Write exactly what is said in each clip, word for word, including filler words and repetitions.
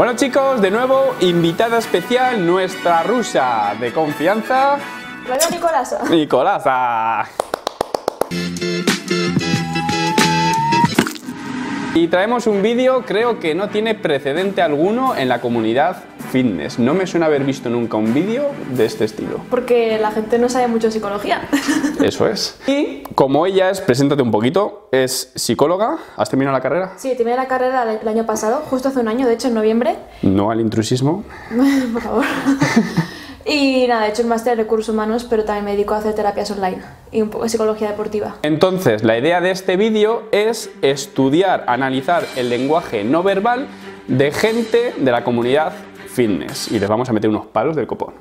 Bueno chicos, de nuevo, invitada especial, nuestra rusa de confianza. Hola Nicolasa. Nicolasa. Y traemos un vídeo, creo que no tiene precedente alguno en la comunidad fitness. No me suena haber visto nunca un vídeo de este estilo. Porque la gente no sabe mucho psicología. Eso es. Y como ella es, preséntate un poquito, es psicóloga. ¿Has terminado la carrera? Sí, terminé la carrera el año pasado, justo hace un año, de hecho en noviembre. No al intrusismo. Por favor. Y nada, he hecho el máster de recursos humanos, pero también me dedico a hacer terapias online y un poco de psicología deportiva. Entonces, la idea de este vídeo es estudiar, analizar el lenguaje no verbal de gente de la comunidad fitness. Y les vamos a meter unos palos del copón.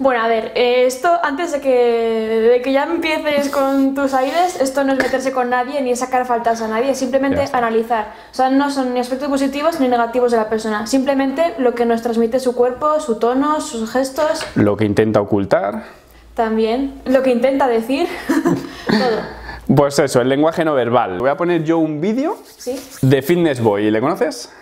Bueno, a ver, eh, esto antes de que, de que ya empieces con tus aires, esto no es meterse con nadie ni sacar faltas a nadie, es simplemente analizar. O sea, no son ni aspectos positivos ni negativos de la persona, simplemente lo que nos transmite su cuerpo, su tono, sus gestos. Lo que intenta ocultar. También, lo que intenta decir, todo. Pues eso, el lenguaje no verbal. Voy a poner yo un vídeo ¿Sí? de Fitness Boy, ¿le conoces?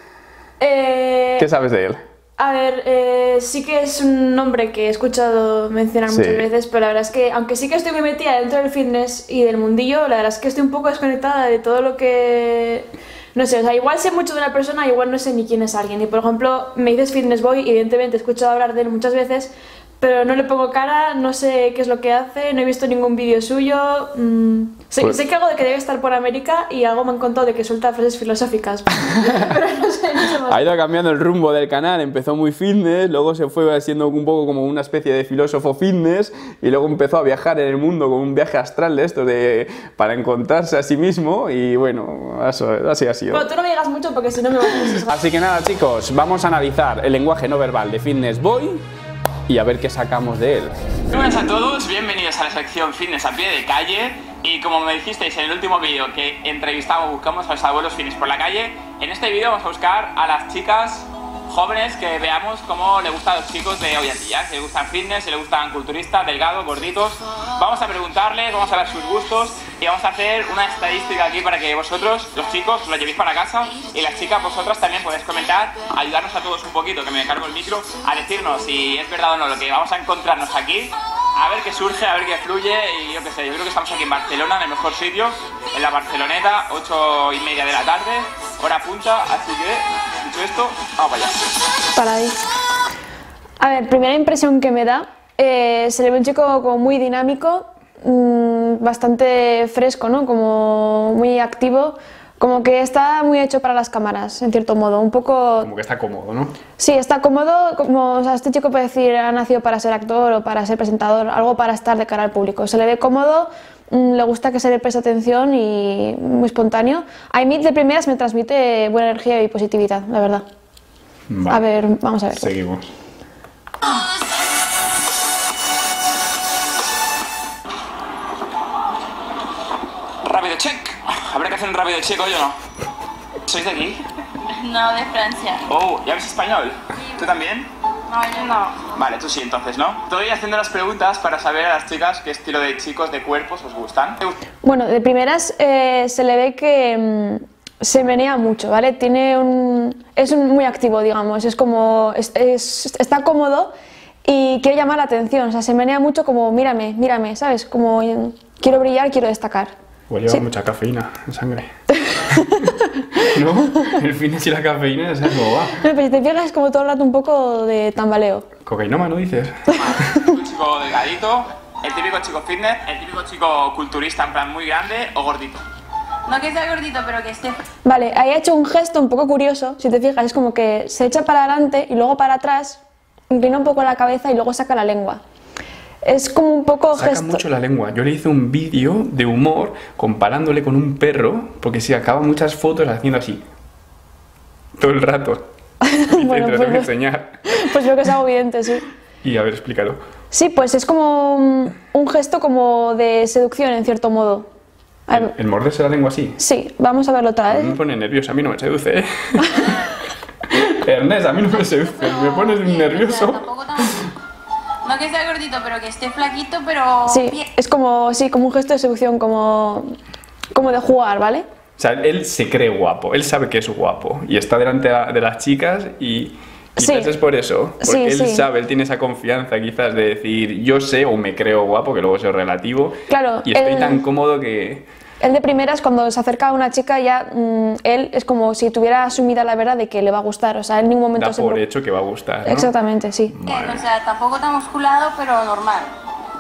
Eh... ¿Qué sabes de él? A ver, eh, sí que es un nombre que he escuchado mencionar sí. muchas veces, pero la verdad es que, aunque sí que estoy muy metida dentro del fitness y del mundillo, la verdad es que estoy un poco desconectada de todo lo que... No sé, o sea, igual sé mucho de una persona, igual no sé ni quién es alguien. Y por ejemplo, me dices Fitness Boy, evidentemente he escuchado hablar de él muchas veces, pero no le pongo cara, no sé qué es lo que hace, no he visto ningún vídeo suyo... Mmm, sé, pues... sé que algo de que debe estar por América y algo me han contado de que suelta frases filosóficas, pero no sé, no sé más. Ha ido cambiando el rumbo del canal, empezó muy fitness, luego se fue siendo un poco como una especie de filósofo fitness y luego empezó a viajar en el mundo con un viaje astral de esto de... para encontrarse a sí mismo y bueno, eso, así ha sido. Pero tú no me digas mucho porque si no me vas a... Así que nada chicos, vamos a analizar el lenguaje no verbal de Fitness Boy y a ver qué sacamos de él. Buenas a todos, bienvenidos a la sección Fitness a pie de calle. Y como me dijisteis en el último vídeo que entrevistamos, buscamos a los abuelos fitness por la calle, en este vídeo vamos a buscar a las chicas jóvenes que veamos cómo le gustan a los chicos de hoy en día. Si les gustan fitness, si les gustan culturistas, delgados, gorditos. Vamos a preguntarles, vamos a ver sus gustos y vamos a hacer una estadística aquí para que vosotros, los chicos, lo llevéis para casa y las chicas, vosotras también podéis comentar, ayudarnos a todos un poquito, que me cargo el micro, a decirnos si es verdad o no lo que vamos a encontrarnos aquí, a ver qué surge, a ver qué fluye y yo qué sé, yo creo que estamos aquí en Barcelona, en el mejor sitio, en la Barceloneta, ocho y media de la tarde, hora punta, así que... esto, vamos allá. Para ahí. A ver, primera impresión que me da, eh, se le ve un chico como muy dinámico, mmm, bastante fresco, ¿no? Como muy activo, como que está muy hecho para las cámaras, en cierto modo, un poco... Como que está cómodo, ¿no? Sí, está cómodo, como o sea, este chico puede decir, ha nacido para ser actor o para ser presentador, algo para estar de cara al público, se le ve cómodo, le gusta que se le preste atención y muy espontáneo. A mí de primeras me transmite buena energía y positividad, la verdad. Vale. A ver, vamos a ver. Seguimos. Rápido check. Habrá que hacer un rápido check hoy o no. ¿Sois de aquí? No, de Francia. Oh, ¿y hablas español? Sí. ¿Tú también? No, yo no. Vale, tú sí, entonces, ¿no? Estoy haciendo las preguntas para saber a las chicas qué estilo de chicos, de cuerpos os gustan. Bueno, de primeras eh, se le ve que mmm, se menea mucho, ¿vale? Tiene un... es un, muy activo, digamos, es como... Es, es, está cómodo y quiere llamar la atención, o sea, se menea mucho como mírame, mírame, ¿sabes? Como quiero brillar, quiero destacar. O lleva sí. mucha cafeína en sangre. No, el fitness y la cafeína es algo va. No, pero si te pierdas es como todo el rato un poco de tambaleo. Cocainoma, ¿no dices? Un chico delgadito, el típico chico fitness, el típico chico culturista en plan muy grande o gordito. No que sea gordito, pero que esté... Vale, ahí ha hecho un gesto un poco curioso, si te fijas, es como que se echa para adelante y luego para atrás, inclina un poco la cabeza y luego saca la lengua. Es como un poco gesto. Saca mucho la lengua. Yo le hice un vídeo de humor comparándole con un perro, porque se acaba muchas fotos haciendo así. Todo el rato. Y bueno, te pues, que enseñar. Pues creo que es algo evidente, sí. Y a ver, explícalo. Sí, pues es como un, un gesto como de seducción, en cierto modo. ¿El, el morderse la lengua así? Sí, vamos a verlo otra vez. A mí me pone nervioso, a mí no me seduce, ¿eh? Ernest, a mí no me seduce, no, me pones bien, nervioso. Tampoco tan... No que sea gordito, pero que esté flaquito, pero... Sí, bien. Es como, sí, como un gesto de seducción, como, como de jugar, ¿vale? O sea, él se cree guapo, él sabe que es guapo y está delante de las chicas y, Quizás sí. es por eso, porque sí, él sí. sabe, él tiene esa confianza quizás de decir yo sé o me creo guapo, que luego soy relativo, claro, y estoy él, tan cómodo que... Él de primeras cuando se acerca a una chica ya, mmm, él es como si tuviera asumida la verdad de que le va a gustar, o sea, en ningún momento... Da por siempre... hecho que va a gustar, ¿no? Exactamente, sí. Vale. O sea, tampoco tan musculado, pero normal.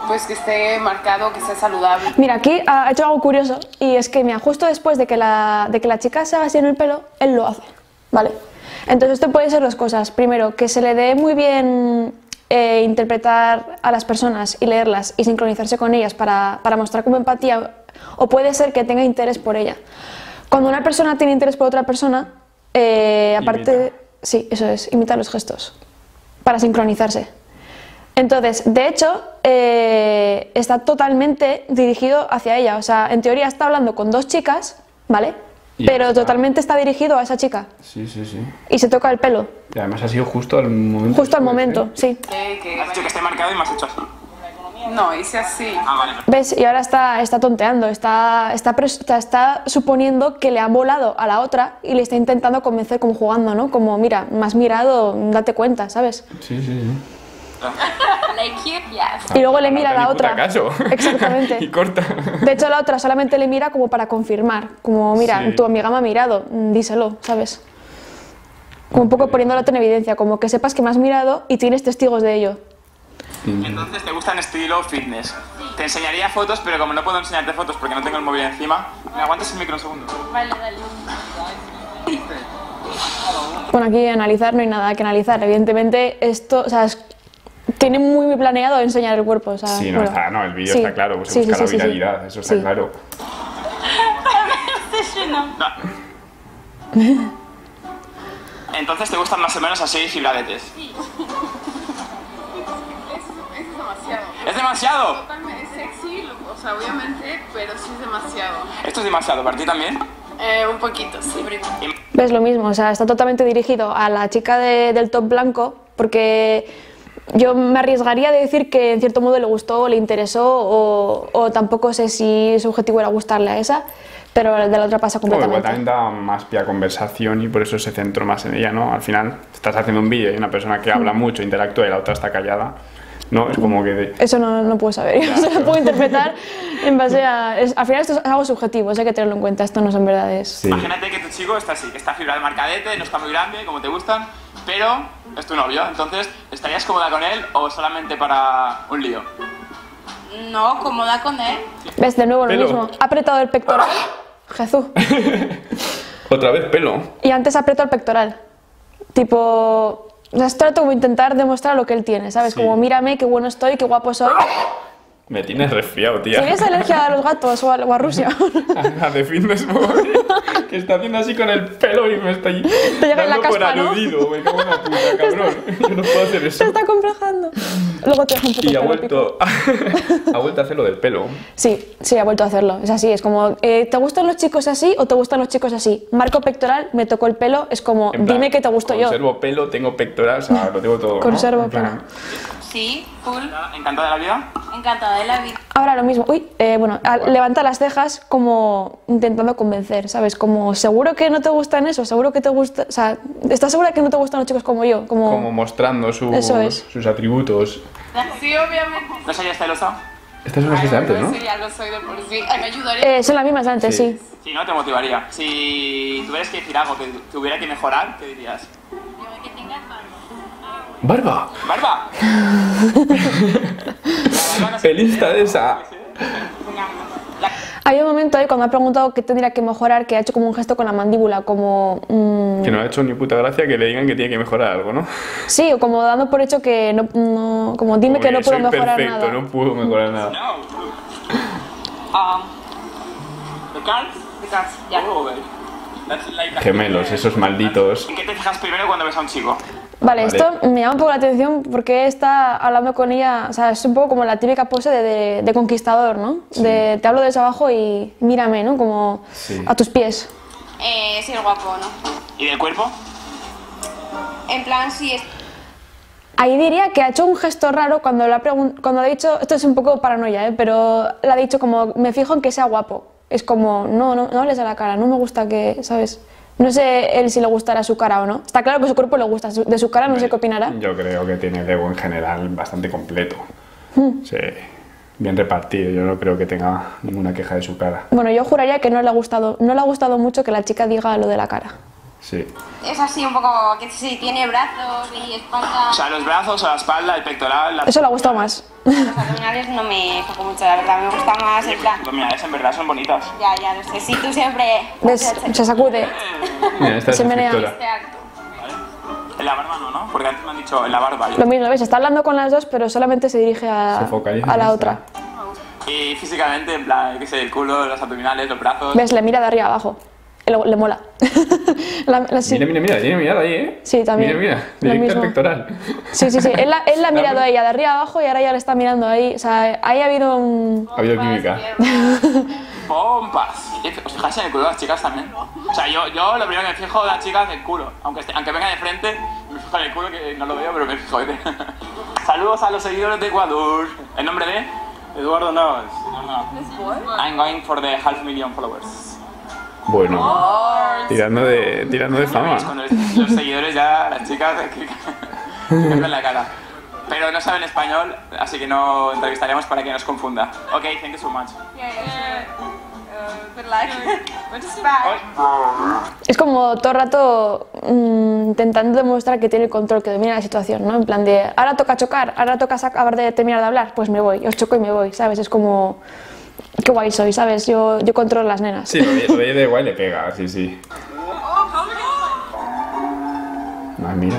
Pues que esté marcado, que sea saludable. Mira, aquí ha hecho algo curioso, y es que mira, justo después de que la, de que la chica se haga así en el pelo, él lo hace, ¿vale? Entonces esto puede ser dos cosas. Primero, que se le dé muy bien eh, interpretar a las personas y leerlas y sincronizarse con ellas para, para mostrar como empatía, o puede ser que tenga interés por ella. Cuando una persona tiene interés por otra persona, eh, aparte... Imita. Sí, eso es, imita los gestos para sincronizarse. Entonces, de hecho, eh, está totalmente dirigido hacia ella. O sea, en teoría está hablando con dos chicas, ¿vale? Pero está. totalmente está dirigido a esa chica. Sí, sí, sí. Y se toca el pelo. Y además ha sido justo al momento. Justo al momento, sí. Eh, que has dicho que esté marcado y me has hecho así. No, hice así. Ah, vale. ¿Ves? Y ahora está, está tonteando, está, está, está, está suponiendo que le ha volado a la otra y le está intentando convencer como jugando, ¿no? Como, mira, me has mirado, date cuenta, ¿sabes? Sí, sí, sí. Y luego le mira a la otra. Exactamente. Y corta. De hecho, la otra solamente le mira como para confirmar. Como, mira, sí. tu amiga me ha mirado, díselo, ¿sabes? Como un poco poniéndolo en evidencia, como que sepas que me has mirado y tienes testigos de ello. Entonces, ¿te gustan estilo fitness? Te enseñaría fotos, pero como no puedo enseñarte fotos porque no tengo el móvil encima, ¿me aguantas el micro un segundo? Vale, dale. Bueno, aquí analizar no hay nada que analizar. Evidentemente, esto, o sea, es tiene muy planeado enseñar el cuerpo, o sea... Sí, no bueno. está, no, el vídeo sí. está claro, se sí, busca sí, la sí, viralidad, sí. eso está sí. claro. Entonces te gustan más o menos así giladetes. Sí. Es, es demasiado. ¿Es demasiado? Totalmente, es sexy, o sea, obviamente, pero sí es demasiado. ¿Esto es demasiado para ti también? Eh, un poquito, sí. ¿Ves? Lo mismo, o sea, está totalmente dirigido a la chica de, del top blanco, porque... Yo me arriesgaría de decir que en cierto modo le gustó, le interesó o, o tampoco sé si su objetivo era gustarle a esa, pero de la otra pasa completamente. Bueno, igual también da más pie a conversación y por eso se centró más en ella, ¿no? Al final estás haciendo un vídeo y una persona que habla mucho, interactúa y la otra está callada, ¿no? Es como que... De... Eso no, no puedo saber, yo se lo puedo interpretar en base a... Es, al final esto es algo subjetivo, eso hay que tenerlo en cuenta, esto no son verdades. Sí. Imagínate que tu chico está así, que está fibra de marcadete, no está muy grande, como te gustan, pero es tu novio, entonces, ¿estarías cómoda con él o solamente para un lío? No, cómoda con él. ¿Ves? De nuevo lo pelo. mismo. Ha apretado el pectoral. Jesús. Otra vez pelo. Y antes apretó el pectoral. Tipo, es trato como intentar demostrar lo que él tiene, ¿sabes? Sí. Como, mírame, qué bueno estoy, qué guapo soy. Me tienes resfriado, tía. ¿Tienes alergia a los gatos o a, o a Rusia? A de Fitness Boy, que está haciendo así con el pelo y me está allí Te llega dando en la caspa, por aludido. ¿No? Me cago en la puta, cabrón. Yo no puedo hacer eso. Se está complejando. Luego te dejo un poco. Y ha vuelto, ha vuelto a hacer lo del pelo. Sí, sí, ha vuelto a hacerlo. Es así, es como, eh, ¿te gustan los chicos así o te gustan los chicos así? Marco pectoral, me tocó el pelo, es como, plan, dime que te gusto yo. Conservo pelo, tengo pectoral, o sea, lo tengo todo. Conservo ¿no? pelo. Sí, full. ¿Encantada de la vida? Encantada de la vida. Ahora lo mismo. Uy, eh, bueno, bueno, levanta las cejas como intentando convencer, ¿sabes? Como, seguro que no te gustan eso, seguro que te gusta... O sea, ¿estás segura que no te gustan los chicos como yo? Como, como mostrando sus, es. sus atributos. Sí, obviamente. ¿No soy celosa? Estas son las que antes, ¿no? Sí, ya lo soy de por sí. Ay, ¿me ayudaría? Eh, son las mismas de antes, sí. sí. Sí, ¿no? Te motivaría. Si tuvieras que decir algo que tuviera que mejorar, ¿qué dirías? Que tengas barba. ¡Barba! ¡Barba! ¡Pelista de esa! Hay un momento ahí cuando me ha preguntado qué tendría que mejorar, que ha hecho como un gesto con la mandíbula, como... Mmm... Que no ha hecho ni puta gracia que le digan que tiene que mejorar algo, ¿no? Sí, o como dando por hecho que no... no como dime como que, que no puedo mejorar perfecto, nada. No puedo mejorar nada. Gemelos, esos malditos. ¿En qué te fijas primero cuando ves a un chico? Vale, vale, esto me llama un poco la atención porque está hablando con ella, o sea, es un poco como la típica pose de, de, de conquistador, ¿no? Sí. De te hablo desde abajo y mírame, ¿no? Como sí. a tus pies. Eh, sí, el guapo, ¿no? ¿Y del cuerpo? En plan, sí es... Ahí diría que ha hecho un gesto raro cuando le ha, cuando ha dicho, esto es un poco paranoia, ¿eh? Pero le ha dicho como, me fijo en que sea guapo. Es como, no, no, no hables a la cara, no me gusta que, ¿sabes? No sé él si le gustará su cara o no. Está claro que su cuerpo le gusta, de su cara no sé qué opinará. Yo creo que tiene el ego en general bastante completo. Mm. Sí, bien repartido, yo no creo que tenga ninguna queja de su cara. Bueno, yo juraría que no le ha gustado, no le ha gustado mucho que la chica diga lo de la cara. Sí. Es así un poco, que si tiene brazos y espalda... O sea, los brazos, o la espalda, el pectoral... La... Eso le ha gustado más. Los abdominales no me tocó mucho, la verdad, me gusta más el plan. Los abdominales en verdad son bonitas. Ya, ya, lo sé, sí, tú siempre... ¿Ves? Se sacude. Mira, esta se es menea. Este acto. En la barba no, ¿no? Porque antes me han dicho en la barba. Yo... Lo mismo, ¿ves? Está hablando con las dos, pero solamente se dirige a, se focaliza a la otra. Y físicamente, en plan, qué sé, el culo, los abdominales, los brazos... ¿Ves? Le mira de arriba abajo. Le, le mola. la, la, sí. Mira, mira, mira, tiene mirada ahí, ¿eh? Sí, también. Mira, mira, directa pectoral. Sí, sí, sí. Él la, él la ha mirado a ella de arriba abajo y ahora ya le está mirando ahí. O sea, ahí ha habido un... Ha habido química. ¡Pompas! ¿Os fijáis en el culo de las chicas también? O sea, yo, yo lo primero que me fijo de las chicas es el culo. Aunque, esté, aunque venga de frente, me fijo en el culo, que no lo veo, pero me fijo. Saludos a los seguidores de Ecuador. ¿En nombre de? Eduardo Navas. No, no. I'm going for the half million followers. Bueno, oh, tirando de, tirando de fama. Cuando los seguidores ya, las chicas, cambian la cara. Pero no saben español, así que no entrevistaremos para que nos confunda. Ok, thank you so much. Yeah, yeah. Uh, good luck. Es como todo el rato mmm, intentando demostrar que tiene el control, que domina la situación, ¿no? En plan de, ahora toca chocar, ahora toca acabar de terminar de hablar, pues me voy, os choco y me voy, ¿sabes? Es como... Qué guay soy, ¿sabes? Yo, yo controlo las nenas. Sí, lo de, de guay le pega, sí, sí. Ah, mira.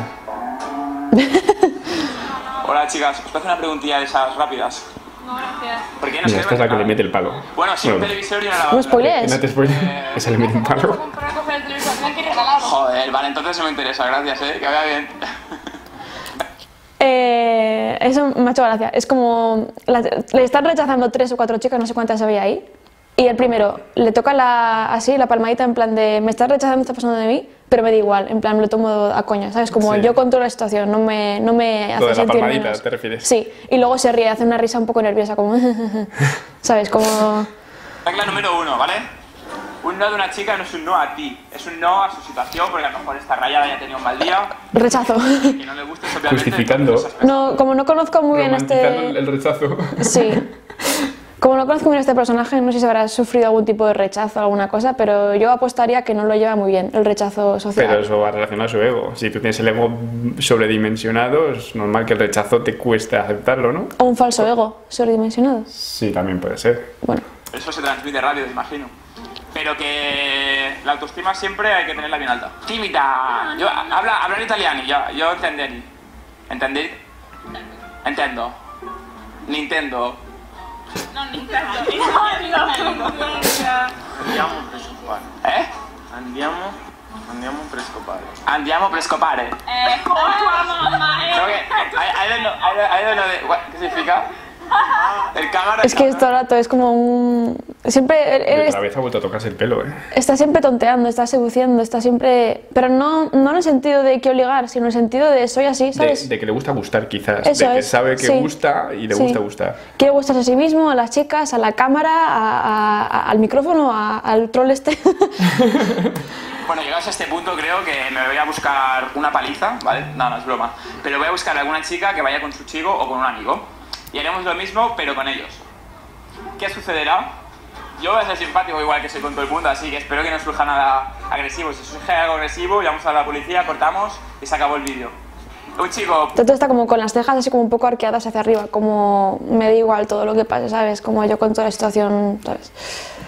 Hola, chicas. ¿Os hace una preguntilla de esas rápidas? No, gracias. ¿Por qué no? Mira, esta es la que le mete el palo. Bueno, sí, bueno. Un televisor y una lavadora. No spoilees. No te spoilees. Esa le mete un palo. Joder, vale, entonces no me interesa. Gracias, eh. Que vaya bien. Eh, eso me ha hecho gracia. Es como la, le están rechazando tres o cuatro chicas, no sé cuántas había ahí. Y el primero le toca la, así la palmadita en plan de me estás rechazando, me estás pasando de mí, pero me da igual, en plan me lo tomo a coña, ¿sabes? Como sí. Yo controlo la situación, no me, no me hace sentir menos. Lo de la palmadita, ¿te refieres? Sí, y luego se ríe, hace una risa un poco nerviosa, como ¿sabes? Como... Regla número uno, ¿vale? Un no de una chica no es un no a ti, es un no a su situación, porque a lo mejor esta rayada ya tenía un mal día. Rechazo. Que no le guste, justificando. No, como no conozco muy bien este... el rechazo. Sí. Como no conozco muy bien este personaje, no sé si habrá sufrido algún tipo de rechazo o alguna cosa, pero yo apostaría que no lo lleva muy bien, el rechazo social. Pero eso va relacionado a su ego. Si tú tienes el ego sobredimensionado, es normal que el rechazo te cueste aceptarlo, ¿no? O un falso ego sobredimensionado. Sí, también puede ser. Bueno. Eso se transmite rápido, imagino. Pero que la autoestima siempre hay que tenerla bien alta. Tímida. Yo habla, hablar italiano, yo, yo entender. ¿Entendí? Entendo. Nintendo. No, Nintendo. Andiamo per scopare. Eh? Andiamo, andiamo per scopare. Andiamo per scopare. Eh, con tua mamma. I don't know, I don't know what, ¿qué significa? El cámara, es que esto todo el rato es como un... Siempre... La vez ha vuelto a tocarse el pelo, ¿eh? Está siempre tonteando, está seduciendo, está siempre... Pero no, no en el sentido de que obligar, sino en el sentido de soy así, ¿sabes? De, de que le gusta gustar, quizás. Eso de que es. Sabe que sí. Gusta y le sí. Gusta gustar. Quiere gustarse a sí mismo, a las chicas, a la cámara, a, a, al micrófono, a, al troll este. Bueno, llegados a este punto creo que me voy a buscar una paliza, ¿vale? No, no, es broma. Pero voy a buscar a alguna chica que vaya con su chico o con un amigo. Y haremos lo mismo, pero con ellos. ¿Qué sucederá? Yo voy a ser simpático igual que soy con todo el mundo, así que espero que no surja nada agresivo. Si surge algo agresivo, llamamos a la policía, cortamos y se acabó el vídeo. Un chico... Todo está como con las cejas así como un poco arqueadas hacia arriba, como me da igual todo lo que pase, ¿sabes? Como yo con toda la situación, ¿sabes?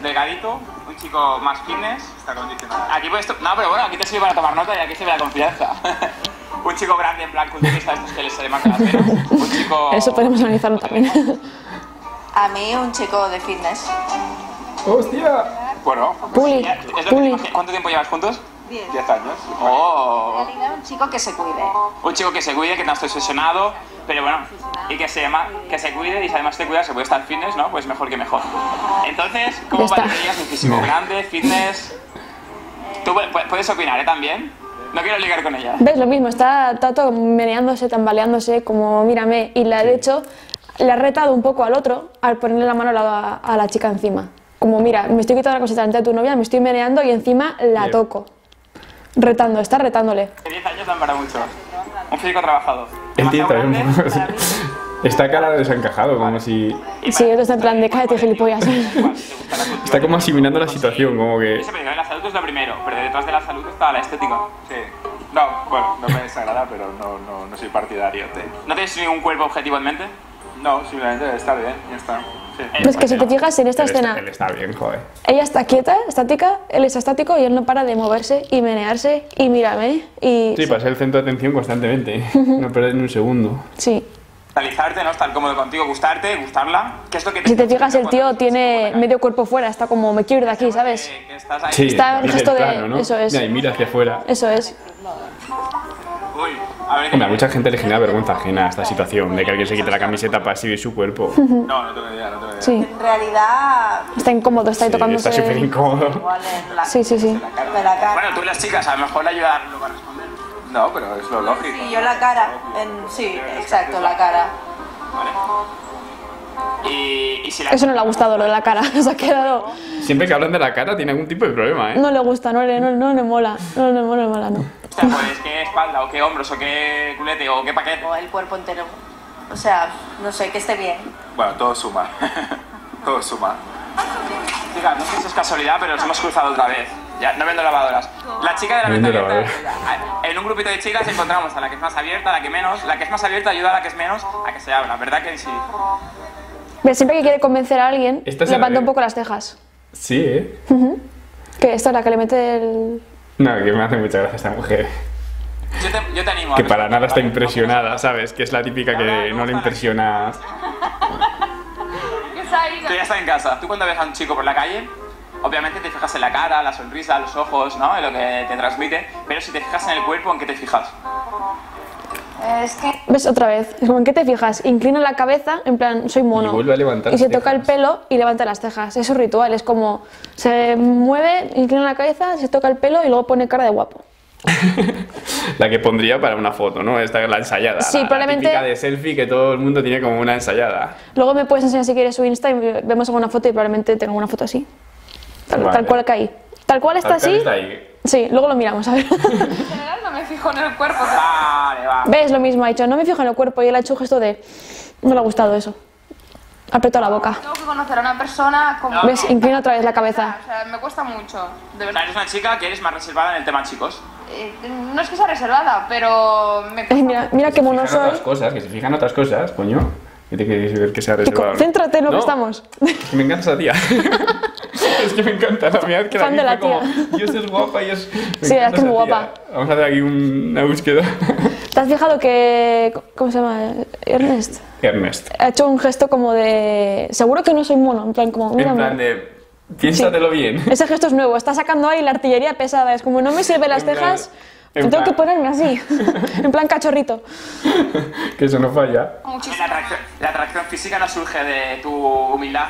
Delgadito, un chico más fitness. Está condicionado. Aquí puedes... No, pero bueno, aquí te sirve para tomar nota y aquí sirve la confianza. Un chico grande en blanco, de estos que les se le marcan las venas. Un chico... Eso podemos analizarlo también. A mí un chico de fitness. ¡Hostia! Bueno, Puli. Puli. ¿Cuánto tiempo llevas juntos? Diez. Diez años. Oh. Un chico que se cuide. Un chico que se cuide, que no esté obsesionado, pero bueno, y que se, que se cuide, y si además te cuida, se puede estar fitness, ¿no? Pues mejor que mejor. Entonces, ¿cómo valorarías un físico grande, fitness? Tú puedes opinar, ¿eh? También. No quiero ligar con ella. ¿Ves? Lo mismo, está, está todo meneándose, tambaleándose, como mírame. Y la, de hecho, le ha retado un poco al otro al ponerle la mano a la, a la chica encima. Como mira, me estoy quitando la cosita delante de tu novia, me estoy meneando y encima la toco. retando, está retándole. diez años dan para mucho. Un físico trabajado. Entiendo. Está cara de desencajado, como si... Sí, otro está en plan de cállate, gilipollas. Está como asimilando la situación, como que... La salud es lo primero, pero detrás de la salud está la estética. Sí. No, bueno, no me desagrada, pero no, no, no soy partidario. ¿No tienes ningún cuerpo objetivo en mente? No, simplemente debe estar bien, ya está. Sí. Pues que si te fijas en esta él escena... Está, él está bien, joder. Ella está quieta, estática, él está estático y él no para de moverse y menearse y mírame y... Sí, pasa el centro de atención constantemente, no perder ni un segundo. Sí. Realizarte, no estar cómodo contigo, gustarte, gustarla. ¿Qué es lo que te si te fijas, el tío tiene medio cuerpo fuera, está como me quiero ir de aquí, ¿sabes? Que, que estás ahí. Sí, está el gesto de plano, ¿no? Eso es. Y mira hacia afuera. Eso es. Uy, a ver, hombre, a mucha gente le genera vergüenza ajena a esta situación de que alguien se quite la camiseta para exhibir su cuerpo. Uh-huh. No, no tengo idea, no tengo idea. Sí. En realidad... Está incómodo, está ahí sí, tocándose... Está súper incómodo. Sí, sí, sí. Bueno, tú y las chicas, a lo mejor le ayudan... No, pero es lo lógico. Sí, yo la cara. En, sí, exacto, la cara. Vale. Y, y si la... Eso no le ha gustado, lo de la cara. Se ha quedado... Siempre que hablan de la cara tiene algún tipo de problema, ¿eh? No le gusta, no le, no, no le mola. No le mola, no le mola, no. O sea, pues, ¿qué espalda o qué hombros o qué culete o qué paquete? O el cuerpo entero. O sea, no sé, que esté bien. Bueno, todo suma. Todo suma. Diga, no sé si es casualidad, pero nos hemos cruzado otra vez. Ya, no vendo lavadoras. La chica de la mente abierta. En un grupito de chicas encontramos a la que es más abierta, a la que menos. La que es más abierta ayuda a la que es menos a que se abra, ¿verdad que sí? Pero siempre que quiere convencer a alguien, levanta un poco las cejas. Sí, ¿eh? Uh-huh. Que esta es la que le mete el... No, que me hace mucha gracia esta mujer. Yo te, yo te animo. Que para nada está impresionada, ¿sabes? Que es la típica que no le impresiona... Tú ya estás en casa. Tú cuando ves a un chico por la calle... Obviamente te fijas en la cara, la sonrisa, los ojos, ¿no? En lo que te transmite, pero si te fijas en el cuerpo, ¿en qué te fijas? Es que... ¿Ves otra vez? Es como, ¿en qué te fijas? Inclina la cabeza, en plan, soy mono. Y vuelve a levantar. Y se toca el pelo y levanta las cejas. Es un ritual, es como, se mueve, inclina la cabeza, se toca el pelo y luego pone cara de guapo. La que pondría para una foto, ¿no? Esta es la ensayada. Sí, la, probablemente. La típica de selfie que todo el mundo tiene como una ensayada. Luego me puedes enseñar si quieres su Insta y vemos alguna foto y probablemente tengo una foto así. Tal, vale. Tal cual caí. Tal cual está tal así. Está ahí. Sí, luego lo miramos, a ver. En general no me fijo en el cuerpo. Vale, vale. ¿Ves? Lo mismo ha hecho. No me fijo en el cuerpo y él ha hecho gesto de... No le ha gustado eso. Apretó la boca. Tengo que conocer a una persona como... ¿Ves? Inclina otra vez la cabeza. O sea, me cuesta mucho. De verdad. O sea, eres una chica que eres más reservada en el tema chicos. Eh, no es que sea reservada, pero... Me cuesta. Ay, mira, mira qué mono soy. Otras cosas, que se fijan otras cosas, coño. Que te queréis ver que sea reservado. Céntrate en lo no, que estamos. Es que me encanta esa tía. Es que me encanta, la verdad es que fan la, de la como, tía. Dios es guapa y es... Me sí, es que es muy guapa. Vamos a hacer aquí una búsqueda. ¿Te has fijado que... ¿Cómo se llama? Ernest. Ernest. Ha hecho un gesto como de... Seguro que no soy mono, en plan como... Mírame. En plan de... Piénsatelo sí. Bien. Ese gesto es nuevo, está sacando ahí la artillería pesada. Es como no me sirve las en cejas, plan, en tengo plan. Que ponerme así. En plan cachorrito. Que eso no falla. La atracción, la atracción física no surge de tu humildad.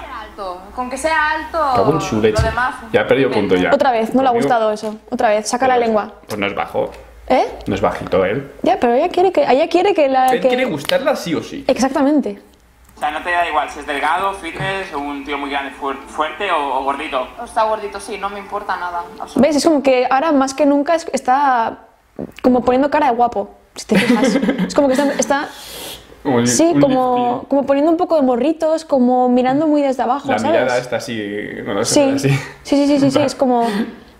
Con que sea alto, lo demás. Ya ha perdido punto ya. Otra vez, no le ha gustado eso. Otra vez, saca la lengua. Pues no es bajo. ¿Eh? No es bajito él. Ya, pero ella quiere que, ella quiere que la... Él quiere gustarla sí o sí. Exactamente. O sea, no te da igual si es delgado, fitness, un tío muy grande, fuerte o, o gordito. Está gordito, sí, no me importa nada. ¿Ves? Es como que ahora más que nunca está como poniendo cara de guapo, si te fijas. Es como que está... está... Como sí, como, como poniendo un poco de morritos, como mirando muy desde abajo, la ¿sabes? La mirada está así, no lo sé, así. Sí, sí, sí, sí, sí, es como,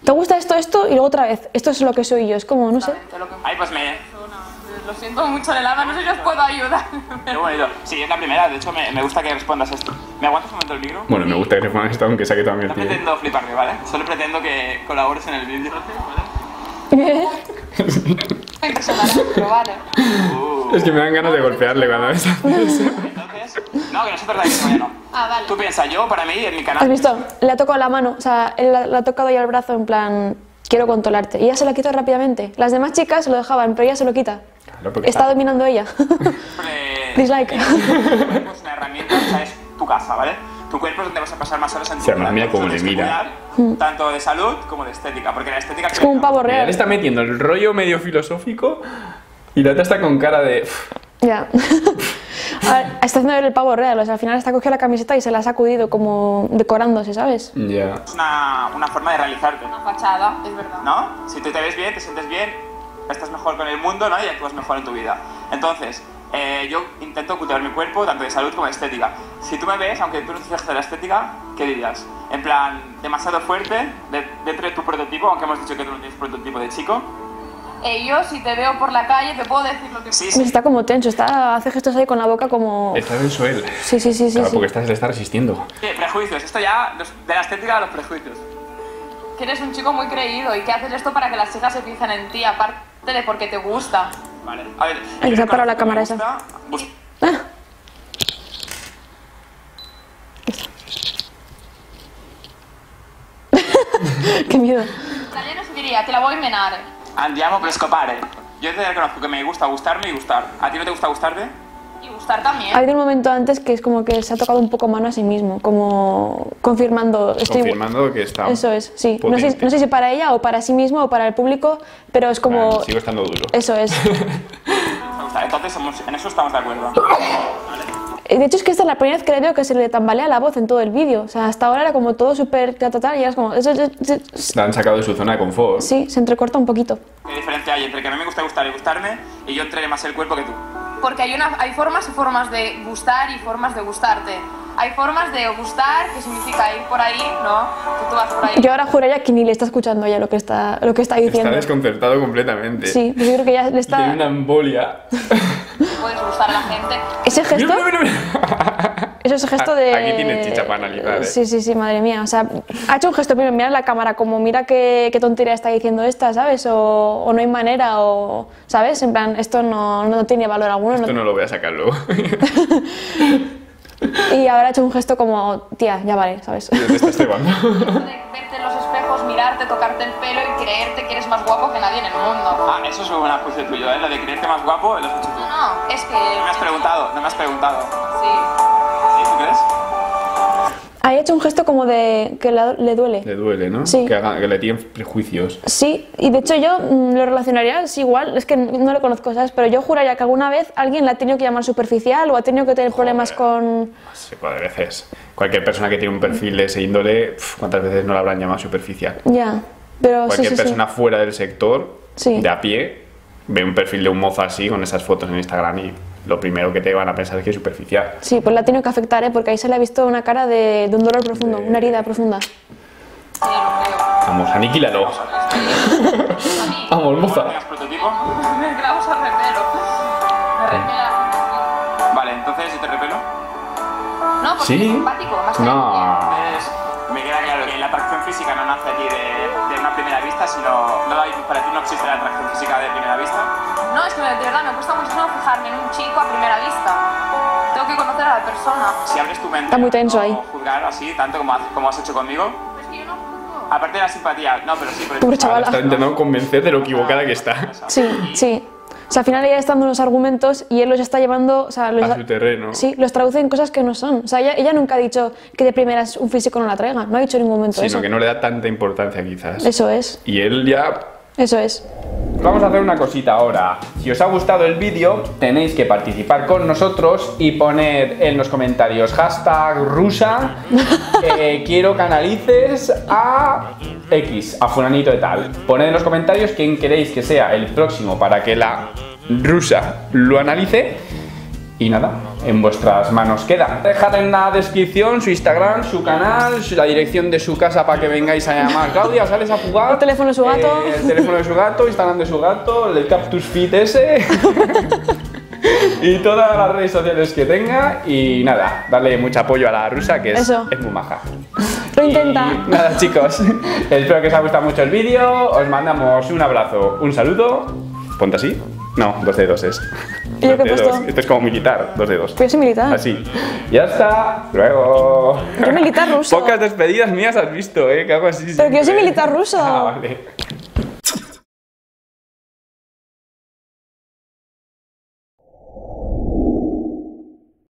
¿te gusta esto, esto? Y luego otra vez, esto es lo que soy yo, es como, no sé. Ay, pues me... Lo siento mucho, Lelada, no sé si os puedo ayudar. Qué bonito. Sí, es la primera, de hecho me, me gusta que respondas esto. ¿Me aguantas un momento el micro? Bueno, me gusta que respondas esto, aunque saque también el tío. No pretendo fliparme, ¿vale? Solo pretendo que colabores en el vídeo. ¿Qué? Vale. Uh, es que me dan ganas de golpearle cuando ves. Entonces, no, que nosotros la misma ya no. Ah, vale. Tú piensas, yo, para mí, en mi canal. ¿Has visto? Le ha tocado la mano, o sea, él le ha tocado ya el brazo en plan, quiero controlarte. Y ella se la quita rápidamente. Las demás chicas lo dejaban, pero ella se lo quita. Claro, está, está dominando ella. Eh, Dislike. Es una herramienta, o sea, es tu casa, ¿vale? Tu cuerpo es donde vas a pasar más horas en tu vida. Se llama mira como le mira. Tanto de salud como de estética, porque la estética... Es como un pavo real. Le está metiendo el rollo medio filosófico y la otra está con cara de... Ya. Está haciendo el pavo real, o sea, al final está cogido la camiseta y se la ha sacudido como decorándose, ¿sabes? Ya. Yeah. Es una, una forma de realizarte. Una fachada, es verdad. ¿No? Si tú te ves bien, te sientes bien, estás mejor con el mundo, ¿no? Y actúas mejor en tu vida. Entonces, eh, yo intento cultivar mi cuerpo, tanto de salud como de estética. Si tú me ves, aunque tú no te fijas de la estética, ¿qué dirías? En plan, demasiado fuerte, de, dentro de tu prototipo, aunque hemos dicho que tú no tienes prototipo de chico. Eh, yo, si te veo por la calle, te puedo decir lo que... Sí, sí. Está como tenso, está, hace gestos ahí con la boca como... Está sensual. Sí, sí, sí. Claro, sí, porque está, le está resistiendo. Sí, prejuicios, esto ya, de la estética a los prejuicios. Que eres un chico muy creído y que haces esto para que las chicas se fijen en ti, aparte de porque te gusta. Vale, a ver... Hay que se ha parado la cámara esa. Gusta, ah. Qué miedo. Italiano se diría, te la voy a menar. Andiamo per scopare. Yo te reconozco que me gusta gustarme y gustar. ¿A ti no te gusta gustarte? Y gustar también. Ha habido un momento antes que es como que se ha tocado un poco mano a sí mismo, como confirmando... Estoy... Confirmando que está... Eso es, sí. No sé, no sé si para ella o para sí mismo o para el público, pero es como... Vale, sigo estando duro. Eso es. Entonces somos, en eso estamos de acuerdo. Vale. De hecho es que esta es la primera vez que creo que se le tambalea la voz en todo el vídeo. O sea, hasta ahora era como todo súper tal y ahora es como... La han sacado de su zona de confort. Sí, se entrecorta un poquito. ¿Qué diferencia hay entre que a mí me gusta gustar y gustarme y yo entrené más el cuerpo que tú? Porque hay, una, hay formas y formas de gustar y formas de gustarte. Hay formas de gustar, que significa ir por ahí, ¿no? Que tú vas por ahí. Yo ahora juraría que ni le está escuchando ya lo que está, lo que está diciendo. Está desconcertado completamente. Sí, pues yo creo que ya le está... Tiene una embolia. Puedes gustar a la gente. Ese gesto... Mira, mira, mira. Eso es el gesto de... Aquí tiene chicha para analizar. ¿Eh? Sí, sí, sí, madre mía. O sea, ha hecho un gesto primero, mira la cámara, como mira qué, qué tontería está diciendo esta, ¿sabes? O, o no hay manera, o... ¿Sabes? En plan, esto no, no tiene valor alguno. Esto no, no lo voy a sacar luego. Y ahora ha hecho un gesto como, tía, ya vale, ¿sabes? Te estás llevando. Verte en los espejos, mirarte, tocarte el pelo y creerte que eres más guapo que nadie en el mundo. Ah, eso es una cosa tuya, ¿eh? Lo de creerte más guapo lo has hecho tú. No, no, es que... No me has preguntado, no me has preguntado. Sí. ¿Sí, tú crees? Ahí ha hecho un gesto como de que la, le duele. Le duele, ¿no? Sí. Que, haga, que le tienen prejuicios. Sí, y de hecho yo lo relacionaría, es igual, es que no lo conozco, ¿sabes? Pero yo juraría que alguna vez alguien la ha tenido que llamar superficial o ha tenido que tener Joder. problemas con... Sí, cuántas veces. Cualquier persona que tiene un perfil de ese índole, cuántas veces no la habrán llamado superficial. Ya, pero Cualquier sí, sí, persona sí. fuera del sector, sí. de a pie, ve un perfil de un mozo así, con esas fotos en Instagram y... Lo primero que te van a pensar es que es superficial. Sí, pues la ha tenido que afectar, ¿eh? Porque ahí se le ha visto una cara de, de un dolor profundo, de... una herida profunda. Vamos, aniquílalo. Vamos, moza. Me clavas al repelo. Me repela. Vale, entonces, ¿y te repelo? No, porque ¿Sí? es simpático. No. Entonces, me queda claro que la atracción física no nace aquí de, de una primera vista, sino... No, para ti no existe la atracción física de primera vista. No, es que de verdad me cuesta muchísimo fijarme en un chico a primera vista. Tengo que conocer a la persona. Si abres tu mente, está muy tenso ahí. Juzgar así, tanto como has, como has hecho conmigo. Pero es que yo no juzgo. Aparte de la simpatía, no, pero sí. Pero Pobre chaval. Está intentando convencer de lo equivocada que está. Sí, sí. O sea, al final ella está dando unos argumentos y él los está llevando... O sea, los a su terreno. Sí, los traduce en cosas que no son. O sea, ella, ella nunca ha dicho que de primeras un físico no la traiga. No ha dicho en ningún momento Sino eso. Sino que no le da tanta importancia quizás. Eso es. Y él ya... Eso es. Vamos a hacer una cosita ahora. Si os ha gustado el vídeo, tenéis que participar con nosotros y poner en los comentarios hashtag rusa, eh, quiero que analices a X, a fulanito de tal. Poned en los comentarios quién queréis que sea el próximo para que la rusa lo analice. Y nada, en vuestras manos queda. Dejad en la descripción su Instagram, su canal, la dirección de su casa para que vengáis a llamar. Claudia, sales a jugar. El teléfono de su gato. Eh, el teléfono de su gato, Instagram de su gato, el Cactus Fit ese. Y todas las redes sociales que tenga. Y nada, darle mucho apoyo a la rusa que es, es muy maja. Lo intenta. Y nada, chicos, espero que os haya gustado mucho el vídeo. Os mandamos un abrazo, un saludo. Ponte así. No, dos dedos es. ¿Y yo qué he puesto? Esto es como militar, dos dedos. Yo soy militar. Así. Ya está. Luego. Yo militar ruso. Pocas despedidas mías has visto, ¿eh? Que hago así. Pero siempre. Que yo soy militar ruso. Ah, vale.